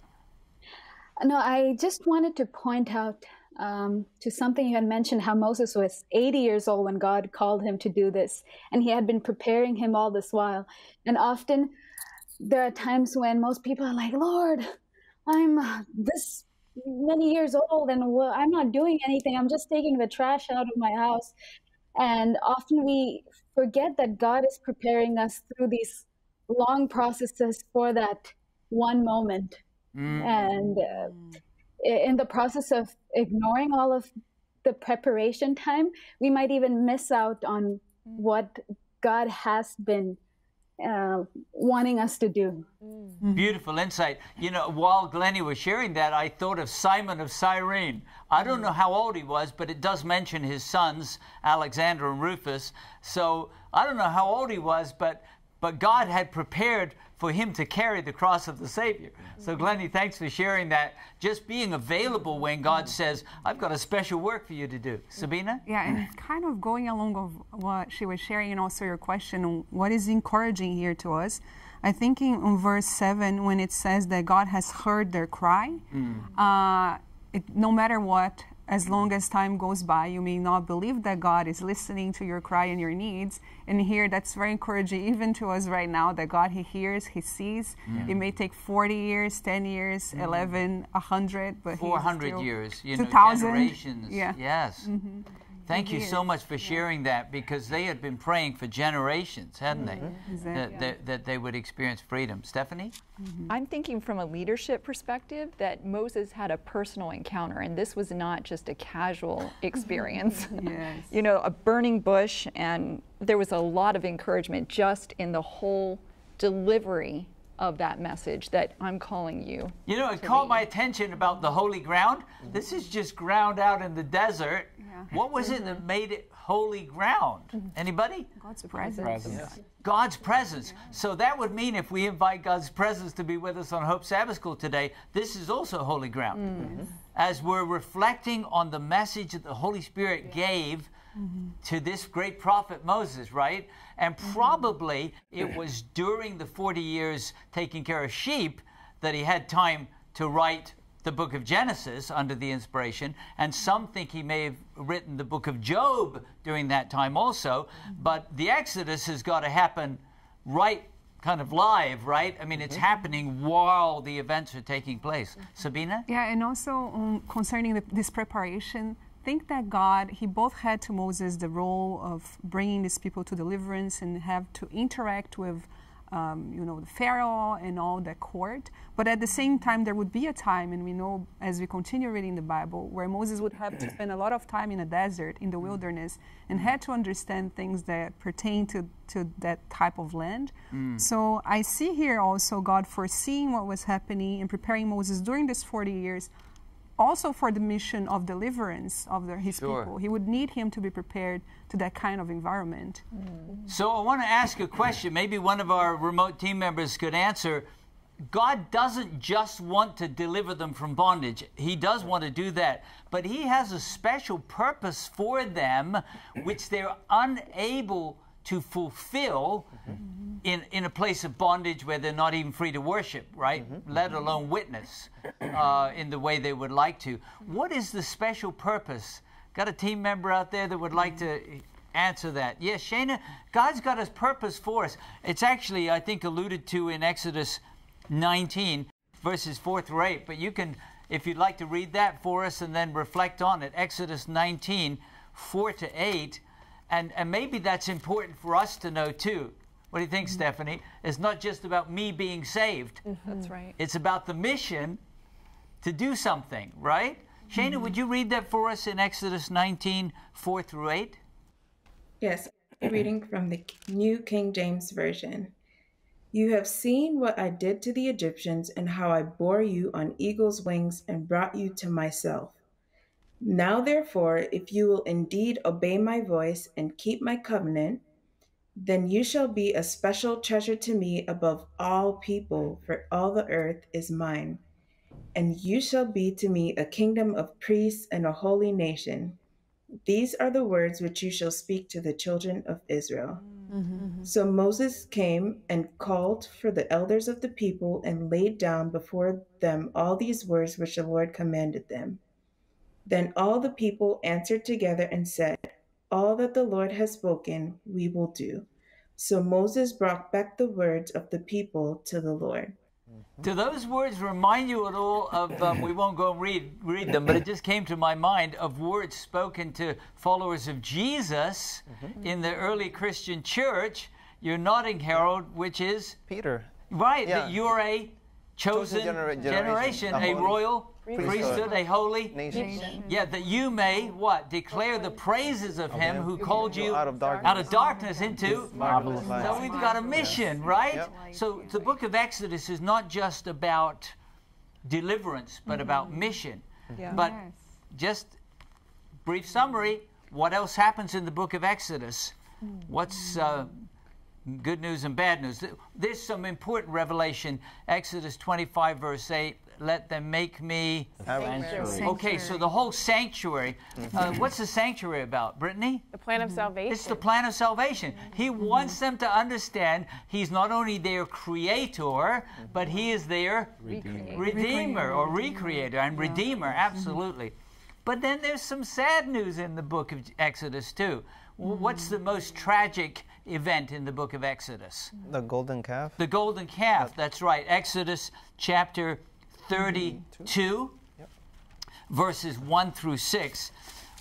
No, I just wanted to point out to something you had mentioned, how Moses was 80 years old when God called him to do this, and he had been preparing him all this while. And often there are times when most people are like, Lord, I'm this many years old and I'm not doing anything. I'm just taking the trash out of my house. And often we forget that God is preparing us through these long processes for that one moment. Mm. And in the process of ignoring all of the preparation time, we might even miss out on what God has been wanting us to do. Beautiful insight. You know, while Glennie was sharing that, I thought of Simon of Cyrene. I don't know how old he was, but it does mention his sons, Alexander and Rufus. So I don't know how old he was, but God had prepared for him to carry the cross of the Savior. So Glennie, thanks for sharing that. Just being available when God says, I've got a special work for you to do. Sabina? Yeah, and kind of going along of what she was sharing and also your question, what is encouraging here to us? I think in verse 7, when it says that God has heard their cry, no matter what, as long as time goes by, you may not believe that God is listening to your cry and your needs. And here, that's very encouraging even to us right now, that God, He hears, He sees. Yeah. It may take 40 years, 10 years, 11, 100, but 400 years, you know, generations. Yeah. Yes. Mm-hmm. Thank you so much for sharing that, because they had been praying for generations, hadn't they? Exactly. That they would experience freedom. Stephanie? I'm thinking from a leadership perspective that Moses had a personal encounter, and this was not just a casual experience. You know, a burning bush, and there was a lot of encouragement just in the whole delivery of that message that I'm calling you. You know, it caught my attention about the holy ground. This is just ground out in the desert. What was it that made it holy ground? Anybody? God's presence. God's presence. So that would mean if we invite God's presence to be with us on Hope Sabbath School today, this is also holy ground. As we're reflecting on the message that the Holy Spirit gave to this great prophet Moses, right? And probably it was during the 40 years taking care of sheep that he had time to write the book of Genesis under the inspiration. And some think he may have written the book of Job during that time also. But the Exodus has got to happen right kind of live, right? I mean, it's happening while the events are taking place. Sabina? Yeah, and also concerning this preparation, I think that God, He both had to Moses the role of bringing these people to deliverance and have to interact with, you know, the Pharaoh and all the court. But at the same time, there would be a time, and we know as we continue reading the Bible, where Moses would have to spend a lot of time in a desert, in the wilderness, and had to understand things that pertain to that type of land. So I see here also God foreseeing what was happening and preparing Moses during these 40 years also for the mission of deliverance of his people. He would need him to be prepared to that kind of environment. So I want to ask a question. Maybe one of our remote team members could answer. God doesn't just want to deliver them from bondage. He does want to do that. But He has a special purpose for them, which they're unable to fulfill in a place of bondage where they're not even free to worship, right? Let alone witness in the way they would like to. What is the special purpose? Got a team member out there that would like to answer that? Yes, Shayna, God's got His purpose for us. It's actually, I think, alluded to in Exodus 19, verses 4 through 8. But you can, if you'd like to read that for us and then reflect on it, Exodus 19, 4 to 8, and maybe that's important for us to know, too. What do you think, Stephanie? It's not just about me being saved. That's right. It's about the mission to do something, right? Shayna, would you read that for us in Exodus 19, 4 through 8? Yes, reading from the New King James Version. You have seen what I did to the Egyptians and how I bore you on eagle's wings and brought you to myself. Now, therefore, if you will indeed obey my voice and keep my covenant, then you shall be a special treasure to me above all people, for all the earth is mine. And you shall be to me a kingdom of priests and a holy nation. These are the words which you shall speak to the children of Israel. So Moses came and called for the elders of the people and laid down before them all these words which the Lord commanded them. Then all the people answered together and said, all that the Lord has spoken, we will do. So Moses brought back the words of the people to the Lord. Do those words remind you at all of, we won't go and read them, but it just came to my mind of words spoken to followers of Jesus in the early Christian church. You're nodding, Harold, which is? Peter. Right, that you're a chosen generation, a royal priesthood, a holy nation. Yeah, that you may, what? Declare the praises of Him who called you out of darkness into marvelous light. So we've got a mission, right? So the book of Exodus is not just about deliverance, but about mission. But just brief summary, what else happens in the book of Exodus? What's good news and bad news. There's some important revelation. Exodus 25, verse 8, let them make me a sanctuary. Okay, so the whole sanctuary. What's the sanctuary about, Brittany? The plan of salvation. It's the plan of salvation. He wants them to understand he's not only their creator, but he is their redeemer or recreator and redeemer, absolutely. But then there's some sad news in the book of Exodus, too. What's the most tragic event in the book of Exodus? The golden calf. The golden calf, that's right. Exodus chapter 32, yep. verses 1 through 6.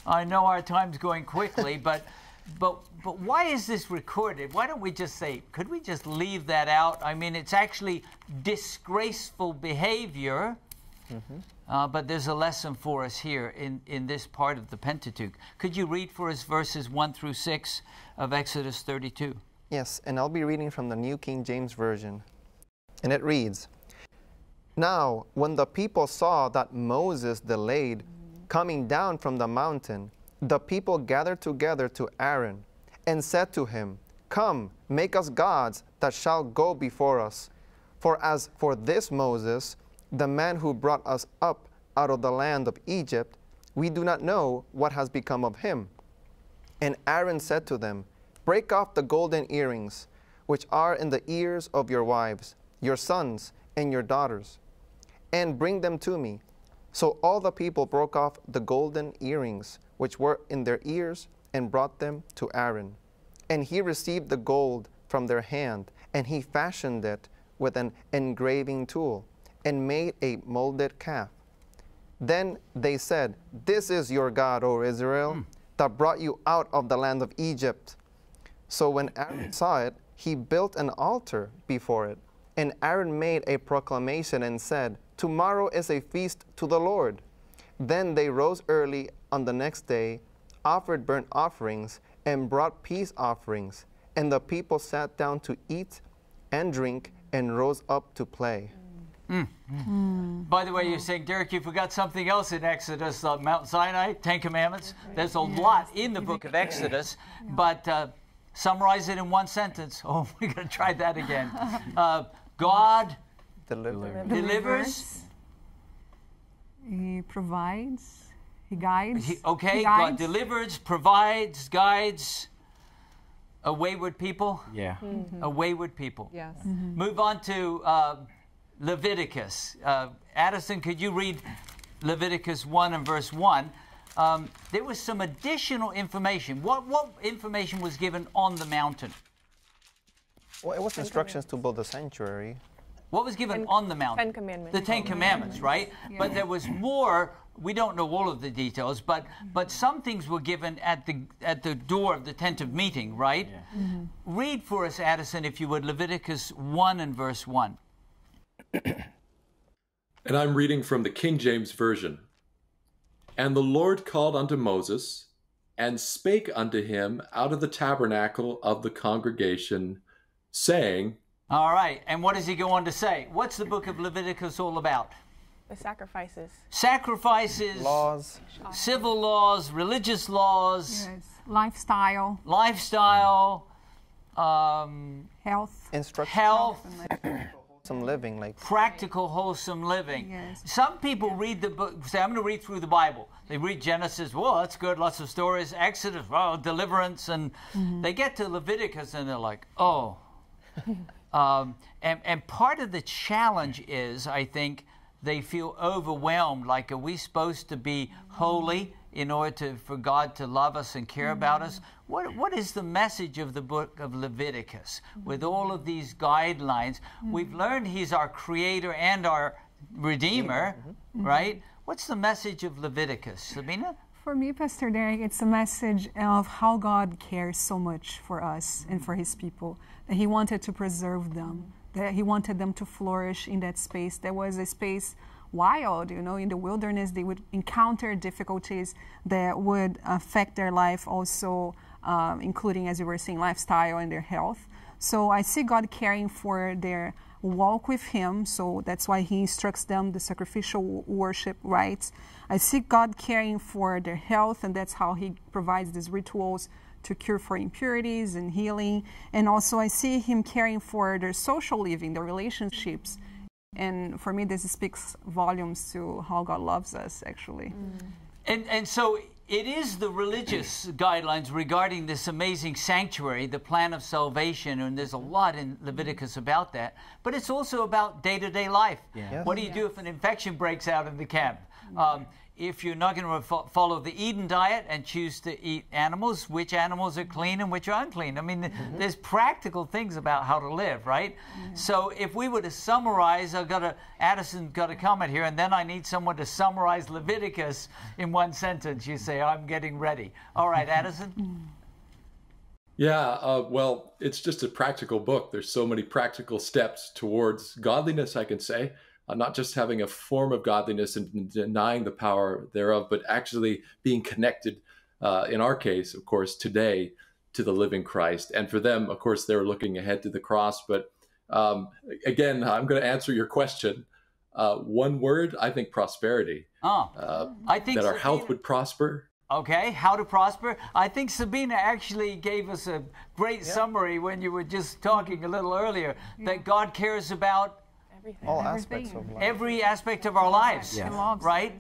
I know our time's going quickly, but why is this recorded? Why don't we just say, could we just leave that out? I mean, it's actually disgraceful behavior, but there's a lesson for us here in this part of the Pentateuch. Could you read for us verses 1 through 6 of Exodus 32? Yes, and I'll be reading from the New King James Version. And it reads, Now, when the people saw that Moses delayed coming down from the mountain, the people gathered together to Aaron and said to him, Come, make us gods that shall go before us. For as for this Moses, the man who brought us up out of the land of Egypt, we do not know what has become of him. And Aaron said to them, Break off the golden earrings, which are in the ears of your wives, your sons, and your daughters, and bring them to me. So all the people broke off the golden earrings which were in their ears and brought them to Aaron. And he received the gold from their hand, and he fashioned it with an engraving tool and made a molded calf. Then they said, This is your God, O Israel, that brought you out of the land of Egypt. So when Aaron saw it, he built an altar before it. And Aaron made a proclamation and said, Tomorrow is a feast to the Lord. Then they rose early on the next day, offered burnt offerings, and brought peace offerings. And the people sat down to eat and drink and rose up to play. By the way, you're saying, Derek, you forgot something else in Exodus, Mount Sinai, Ten Commandments. There's a lot in the book of Exodus, but summarize it in one sentence. Oh, we're going to try that again. God delivers. He provides. He guides. God delivers, provides, guides a wayward people. Yeah. A wayward people. Yes. Move on to Leviticus. Addison, could you read Leviticus 1 and verse 1? There was some additional information. What information was given on the mountain? Well, it was instructions to build the sanctuary. What was given on the mountain? 10 Commandments. The 10 Commandments, right? Yeah. But there was more. We don't know all of the details, but some things were given at the door of the tent of meeting, right? Yeah. Read for us, Addison, if you would, Leviticus 1 and verse 1. And I'm reading from the King James Version. And the Lord called unto Moses, and spake unto him out of the tabernacle of the congregation, saying... All right, and what does he go on to say? What's the book of Leviticus all about? The sacrifices. Sacrifices. Laws. Civil laws, religious laws. Yes. Lifestyle. Lifestyle. Health. Instruction. Health. Living, like practical wholesome living. Yes. Some people read the book, say, I'm going to read through the Bible. They read Genesis, well, that's good, lots of stories. Exodus, well, deliverance, and they get to Leviticus and they're like, oh. And part of the challenge is, I think, they feel overwhelmed. Like, are we supposed to be holy in order for God to love us and care about us? What is the message of the book of Leviticus? With all of these guidelines, we've learned he's our creator and our redeemer, right? What's the message of Leviticus, Sabina? For me, Pastor Derek, it's a message of how God cares so much for us and for his people, that he wanted to preserve them, that he wanted them to flourish in that space. There was a space wild, you know, in the wilderness. They would encounter difficulties that would affect their life also, including, as you were saying, lifestyle and their health. So I see God caring for their walk with him. So that's why he instructs them the sacrificial worship rites. I see God caring for their health, and that's how he provides these rituals to cure for impurities and healing. And also I see him caring for their social living, their relationships. And for me, this speaks volumes to how God loves us, actually. Mm. And so it is the religious guidelines regarding this amazing sanctuary, the plan of salvation, and there's a lot in Leviticus about that. But it's also about day-to-day life. Yes. What do you do if an infection breaks out in the camp? If you're not going to follow the Eden diet and choose to eat animals, which animals are clean and which are unclean? I mean, there's practical things about how to live, right? So if we were to summarize, Addison got a comment here, and then I need someone to summarize Leviticus in one sentence. You say, I'm getting ready. All right, Addison? Well, it's just a practical book. There's so many practical steps towards godliness, I can say. Not just having a form of godliness and denying the power thereof, but actually being connected, in our case, of course, today to the living Christ. And for them, of course, they were looking ahead to the cross. But again, I'm going to answer your question. One word, I think prosperity. I think that our health would prosper. Okay, how to prosper. I think Sabina actually gave us a great summary when you were just talking a little earlier, that God cares about all aspects of life. Every aspect of our lives, right?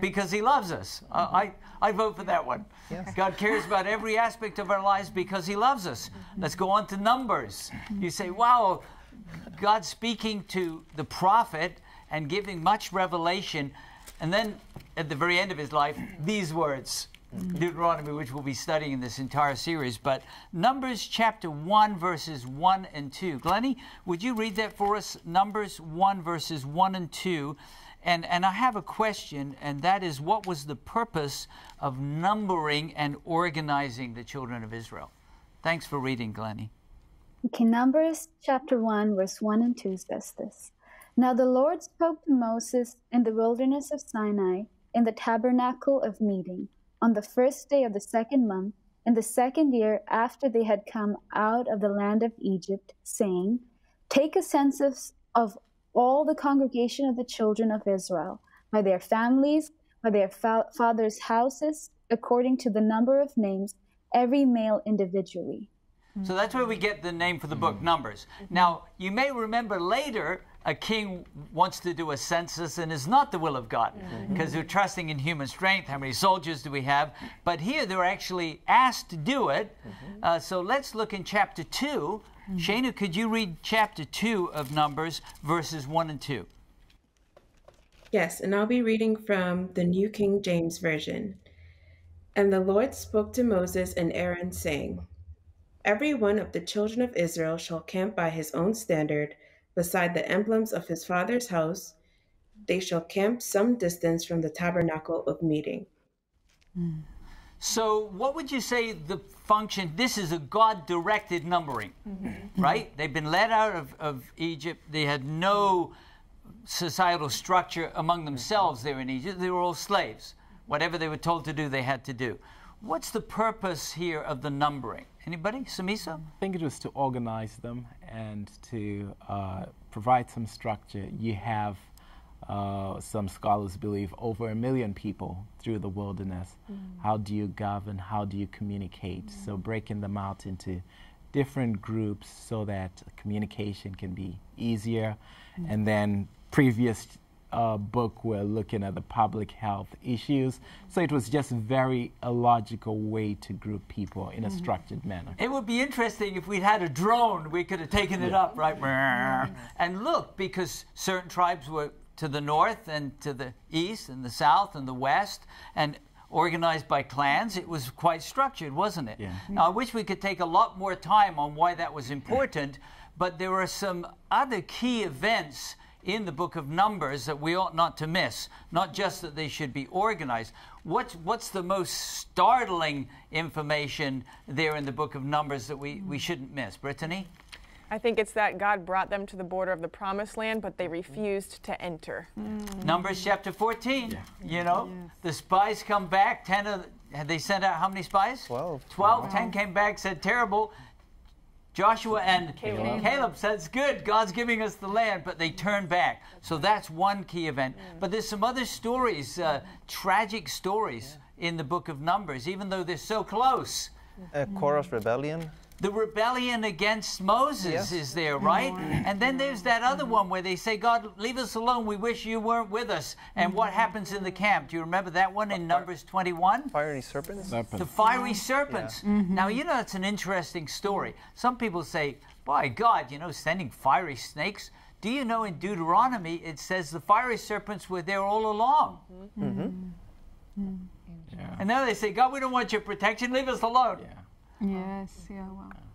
Because he loves us. I vote for that one. God cares about every aspect of our lives because he loves us. Let's go on to Numbers. You say, wow, God speaking to the prophet and giving much revelation. And then at the very end of his life, these words, Deuteronomy, which we'll be studying in this entire series, but Numbers chapter 1, verses 1 and 2. Glennie, would you read that for us? Numbers 1, verses 1 and 2. And I have a question, and that is, what was the purpose of numbering and organizing the children of Israel? Thanks for reading, Glennie. Okay, Numbers chapter 1, verse 1 and 2 says this. Now the Lord spoke to Moses in the wilderness of Sinai, in the tabernacle of meeting, on the first day of the second month, in the second year after they had come out of the land of Egypt, saying, Take a census of all the congregation of the children of Israel, by their families, by their fathers' houses, according to the number of names, every male individually. So that's where we get the name for the book, Numbers. Now, you may remember later, a king wants to do a census, and it's not the will of God, because they're trusting in human strength. How many soldiers do we have? But here they're actually asked to do it. So let's look in chapter 2. Shayna, could you read chapter 2 of Numbers, verses 1 and 2? Yes, and I'll be reading from the New King James Version. And the Lord spoke to Moses and Aaron, saying, Every one of the children of Israel shall camp by his own standard, beside the emblems of his father's house. They shall camp some distance from the tabernacle of meeting. So what would you say the function, this is a God-directed numbering, right? They've been led out of Egypt. They had no societal structure among themselves there in Egypt. They were all slaves. Whatever they were told to do, they had to do. What's the purpose here of the numbering? Anybody? Samisa? I think it was to organize them and to provide some structure. You have, some scholars believe, over 1 million people through the wilderness. How do you govern? How do you communicate? So breaking them out into different groups so that communication can be easier. And then previous book we're looking at the public health issues, so it was just very illogical way to group people in a structured manner. It would be interesting if we had a drone, we could have taken it up, right? And look, because certain tribes were to the north and to the east and the south and the west, and organized by clans, it was quite structured, wasn't it? Now I wish we could take a lot more time on why that was important, but there are some other key events in the book of Numbers that we ought not to miss, not just that they should be organized. What's the most startling information there in the book of Numbers that we shouldn't miss? Brittany? I think it's that God brought them to the border of the Promised Land, but they refused to enter. Numbers chapter 14, you know, the spies come back, 10 of, they sent out how many spies? 12. 12, 10 came back, said terrible. Joshua and Caleb says, good, God's giving us the land, but they turn back. So that's one key event. But there's some other stories, tragic stories in the book of Numbers, even though they're so close. Korah's rebellion. The rebellion against Moses is there, right? And then there's that other one where they say, God, leave us alone. We wish you weren't with us. And what happens in the camp? Do you remember that one in Numbers 21? Fiery serpents? The fiery serpents. Now, you know, that's an interesting story. Some people say, by God, you know, sending fiery snakes. Do you know in Deuteronomy, it says the fiery serpents were there all along. And now they say, God, we don't want your protection. Leave us alone. Wow.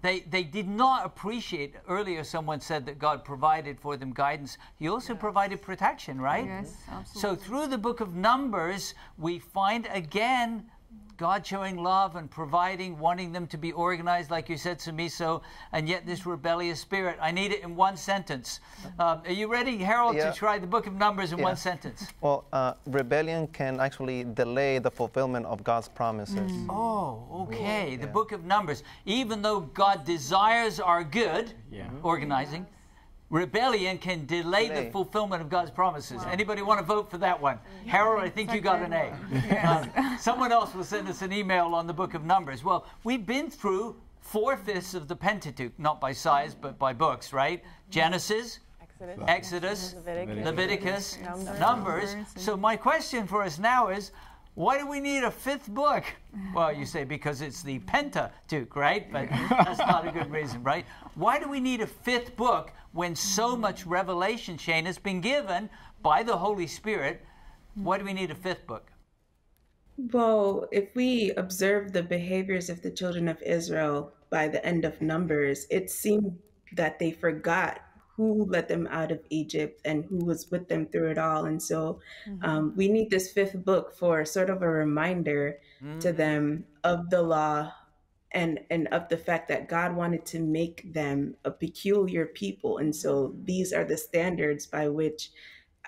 They did not appreciate, earlier someone said that God provided for them guidance. He also provided protection, right? Yes, absolutely. So through the book of Numbers, we find again God showing love and providing, wanting them to be organized, like you said, Simiso, and yet this rebellious spirit. I need it in one sentence. Are you ready, Harold, to try the book of Numbers in one sentence? Well, rebellion can actually delay the fulfillment of God's promises. Oh, okay. The book of Numbers. Even though God desires are good, organizing, rebellion can delay the fulfillment of God's promises. Anybody want to vote for that one? Harold, I think you got an A. Someone else will send us an email on the book of Numbers. Well, we've been through 4/5 of the Pentateuch, not by size, but by books, right? Genesis, Exodus, Leviticus, Numbers. So my question for us now is, why do we need a 5th book? Well, you say because it's the Pentateuch, right? But that's not a good reason, right? Why do we need a 5th book when so much revelation, Shayna, has been given by the Holy Spirit? Why do we need a 5th book? Well, if we observe the behaviors of the children of Israel by the end of Numbers, it seemed that they forgot who led them out of Egypt and who was with them through it all. And so we need this 5th book for sort of a reminder to them of the law and of the fact that God wanted to make them a peculiar people. And so these are the standards by which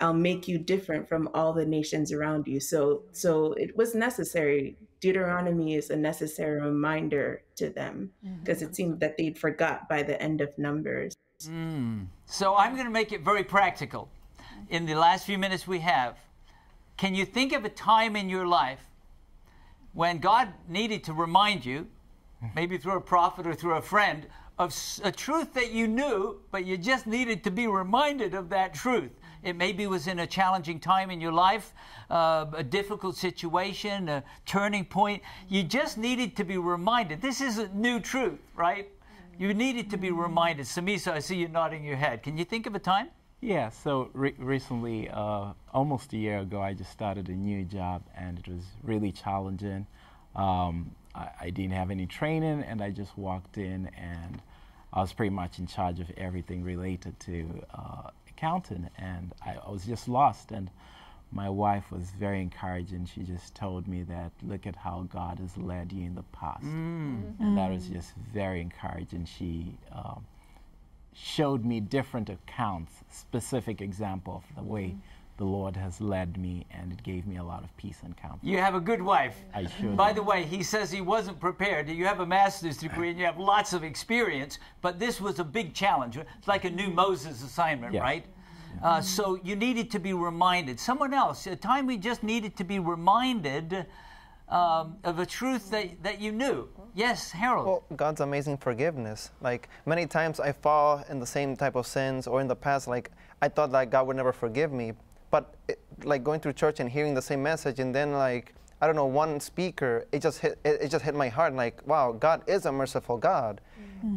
I'll make you different from all the nations around you. So it was necessary. Deuteronomy is a necessary reminder to them because it seemed that they'd forgot by the end of Numbers. So I'm going to make it very practical. In the last few minutes we have, can you think of a time in your life when God needed to remind you, maybe through a prophet or through a friend, of a truth that you knew, but you just needed to be reminded of that truth? It maybe was in a challenging time in your life, a difficult situation, a turning point. You just needed to be reminded. This isn't new truth, right? You needed to be reminded. Samisa, I see you nodding your head. Can you think of a time? Yeah, so recently, almost a year ago, I just started a new job, and it was really challenging. I didn't have any training, and I just walked in, and I was pretty much in charge of everything related to accounting, and I was just lost. And my wife was very encouraging. She just told me that, look at how God has led you in the past. And that was just very encouraging. She showed me different accounts, specific example of the way the Lord has led me, and it gave me a lot of peace and comfort. You have a good wife. I sure do. By the way, he says he wasn't prepared. You have a master's degree and you have lots of experience, but this was a big challenge. It's like a new Moses assignment, right? So you needed to be reminded. Someone else, a time we just needed to be reminded of a truth that you knew. Yes, Harold. Well, God's amazing forgiveness. Like, many times I fall in the same type of sins, or in the past, like, I thought that God would never forgive me. But, like, going through church and hearing the same message, and then, like, I don't know, one speaker, it just hit my heart, like, wow, God is a merciful God.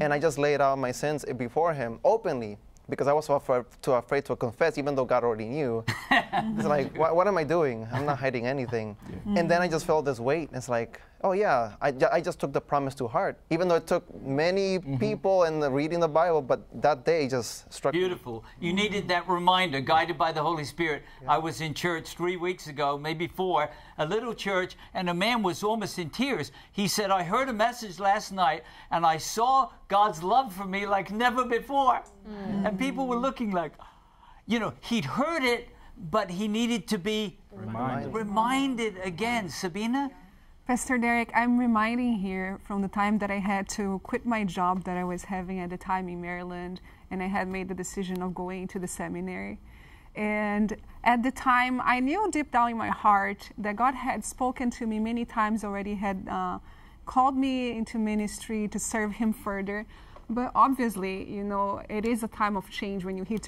And I just laid out my sins before Him openly, because I was too afraid to confess, even though God already knew. It's like, what am I doing? I'm not hiding anything. And then I just felt this weight. It's like, oh yeah, I just took the promise to heart, even though it took many people and reading the Bible, but that day just struck me. Beautiful. You needed that reminder, guided by the Holy Spirit. I was in church 3 weeks ago, maybe 4, a little church, and a man was almost in tears. He said, I heard a message last night, and I saw God's love for me like never before. And people were looking like, you know, he'd heard it, but he needed to be reminded again. Sabina? Pastor Derek, I'm reminding here from the time that I had to quit my job that I was having at the time in Maryland, and I had made the decision of going to the seminary. And at the time, I knew deep down in my heart that God had spoken to me many times already, had called me into ministry to serve him further. But obviously, you know, it is a time of change when you need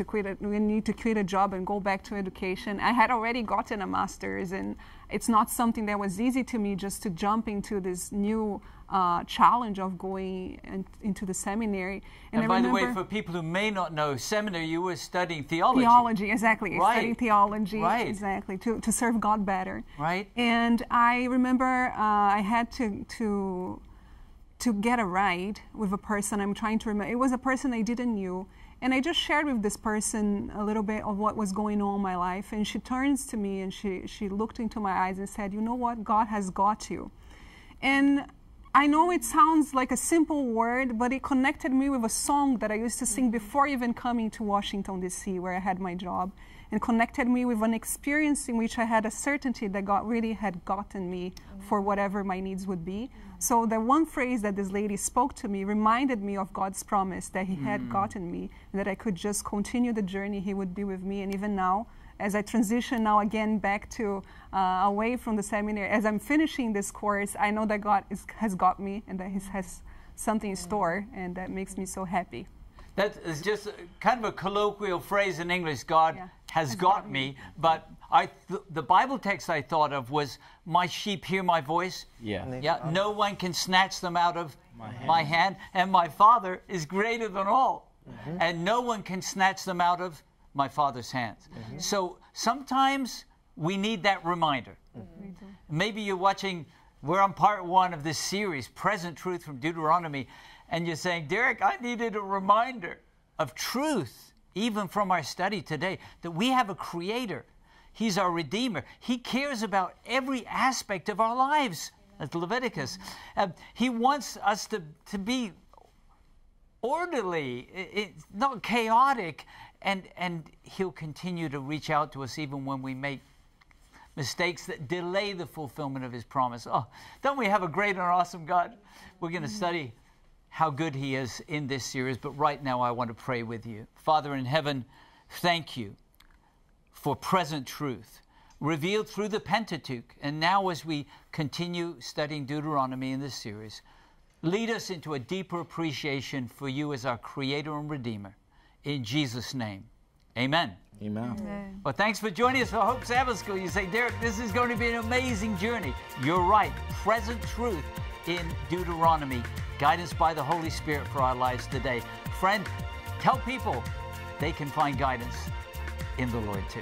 to quit a job and go back to education. I had already gotten a master's, and it's not something that was easy to me just to jump into this new challenge of going into the seminary. And by the way, for people who may not know, seminary, you were studying theology. Theology, exactly. Right. Studying theology, right. Exactly, to serve God better. Right. And I remember I had to get a ride with a person. I'm trying to remember. It was a person I didn't know. And I just shared with this person a little bit of what was going on in my life. And she turns to me and she looked into my eyes and said, you know what? God has got you. And I know it sounds like a simple word, but it connected me with a song that I used to sing before even coming to Washington, D.C., where I had my job, and connected me with an experience in which I had a certainty that God really had gotten me for whatever my needs would be. So the one phrase that this lady spoke to me reminded me of God's promise that he had gotten me, that I could just continue the journey, he would be with me. And even now, as I transition now again back to away from the seminary, as I'm finishing this course, I know that God has got me and that he has something in store, and that makes me so happy. That is just kind of a colloquial phrase in English, God has got me, but the Bible text I thought of was, my sheep hear my voice, no one can snatch them out of my hand, and my Father is greater than all, and no one can snatch them out of my Father's hands. So sometimes we need that reminder. Maybe you're watching, we're on part one of this series, Present Truth from Deuteronomy, and you're saying, Derek, I needed a reminder of truth, even from our study today, that we have a Creator. He's our Redeemer. He cares about every aspect of our lives. That's Leviticus. He wants us to be orderly, not chaotic, and he'll continue to reach out to us even when we make mistakes that delay the fulfillment of his promise. Oh, don't we have a great and awesome God? We're going to study how good he is in this series, but right now I want to pray with you. Father in heaven, thank you for present truth revealed through the Pentateuch. And now as we continue studying Deuteronomy in this series, lead us into a deeper appreciation for you as our Creator and Redeemer. In Jesus' name, amen. Amen. Amen. Well, thanks for joining us for Hope Sabbath School. You say, Derek, this is going to be an amazing journey. You're right. Present truth in Deuteronomy. Guidance by the Holy Spirit for our lives today. Friend, tell people they can find guidance in the Lord too.